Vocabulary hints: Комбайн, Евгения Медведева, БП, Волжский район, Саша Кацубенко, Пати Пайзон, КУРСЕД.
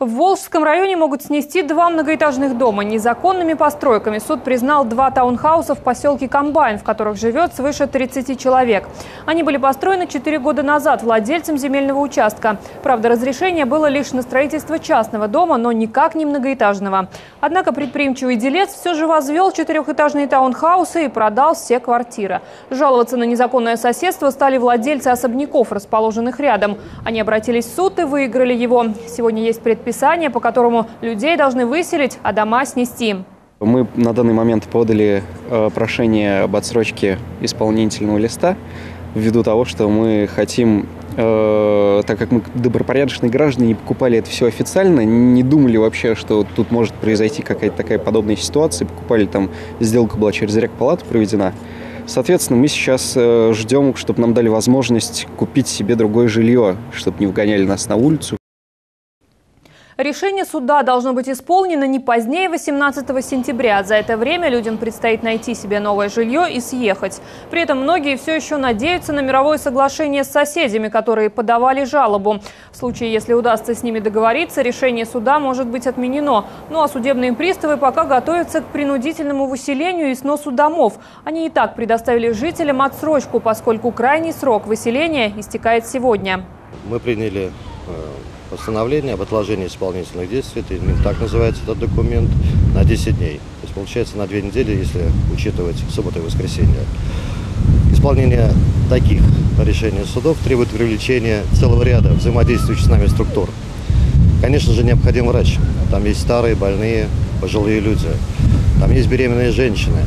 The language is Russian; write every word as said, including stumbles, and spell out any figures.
В Волжском районе могут снести два многоэтажных дома незаконными постройками. Суд признал два таунхауса в поселке Комбайн, в которых живет свыше тридцати человек. Они были построены четыре года назад владельцем земельного участка. Правда, разрешение было лишь на строительство частного дома, но никак не многоэтажного. Однако предприимчивый делец все же возвел четырехэтажные таунхаусы и продал все квартиры. Жаловаться на незаконное соседство стали владельцы особняков, расположенных рядом. Они обратились в суд и выиграли его. Сегодня есть предписание, по которому людей должны выселить, а дома снести. Мы на данный момент подали прошение об отсрочке исполнительного листа ввиду того, что мы хотим, э, так как мы добропорядочные граждане и покупали это все официально, не думали вообще, что тут может произойти какая-то такая подобная ситуация, покупали там, сделка была через рекпалату проведена. Соответственно, мы сейчас э, ждем, чтобы нам дали возможность купить себе другое жилье, чтобы не выгоняли нас на улицу. Решение суда должно быть исполнено не позднее восемнадцатого сентября. За это время людям предстоит найти себе новое жилье и съехать. При этом многие все еще надеются на мировое соглашение с соседями, которые подавали жалобу. В случае, если удастся с ними договориться, решение суда может быть отменено. Ну а судебные приставы пока готовятся к принудительному выселению и сносу домов. Они и так предоставили жителям отсрочку, поскольку крайний срок выселения истекает сегодня. Мы приняли постановление об отложении исполнительных действий, это именно так называется этот документ, на десять дней. То есть получается на две недели, если учитывать субботу и воскресенье. Исполнение таких решений судов требует привлечения целого ряда взаимодействующих с нами структур. Конечно же, необходим врач. Там есть старые, больные, пожилые люди. Там есть беременные женщины.